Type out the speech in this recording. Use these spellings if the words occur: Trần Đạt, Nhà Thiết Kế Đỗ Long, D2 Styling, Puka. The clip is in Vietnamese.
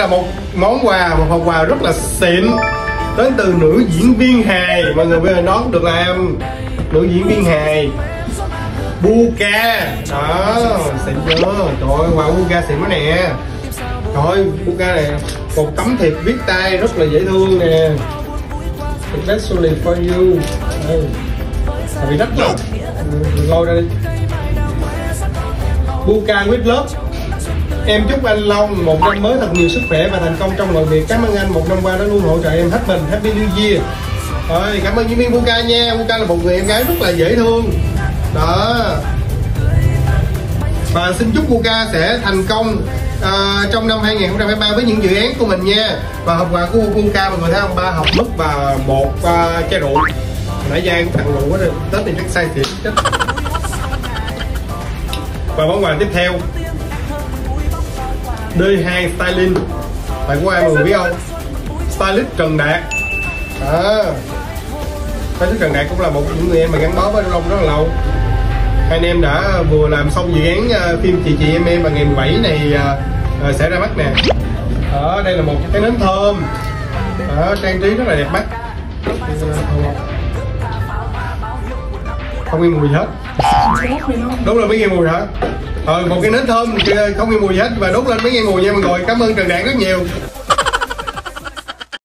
Là một món quà, một hộp quà rất là xịn đến từ nữ diễn viên hài. Mọi người bây giờ đón được làm nữ diễn viên hài Puka đó, xịn chưa? Trời ơi, quà Puka xịn quá nè. Trời ơi, Puka này một tấm thiệp viết tay rất là dễ thương nè. Especially for you. Vì rất lột lôi ra đi. Puka with love. Em chúc anh Long một năm mới thật nhiều sức khỏe và thành công trong mọi việc. Cảm ơn anh một năm qua đã luôn hỗ trợ em hết mình. Happy New Year. Rồi, cảm ơn diễn viên Puka nha. Puka là một người em gái rất là dễ thương đó. Và xin chúc Puka sẽ thành công trong năm 2023 với những dự án của mình nha. Và hộp quà của Puka mình thấy không, 3 hộp mứt và 1 chai rượu. Nãy giờ em cũng tặng rượu quá rồi, Tết thì chắc sai thiệt chết. Và món quà tiếp theo D2 Styling. Phải của ai mọi người biết không? Stylist Trần Đạt đó. Stylist Trần Đạt cũng là một những người em mà gắn bó với Long rất là lâu. Hai anh em đã vừa làm xong dự án phim Chị Em vào ngày 17 này sẽ ra mắt nè. Đó, đây là một cái nến thơm đó, trang trí rất là đẹp mắt. Không nghe mùi gì hết. Đúng là mới nghe mùi hả? Một cái nến thơm không nghe mùi gì hết và đốt lên mới nghe mùi nha mọi người. Cảm ơn Trần Đạt rất nhiều.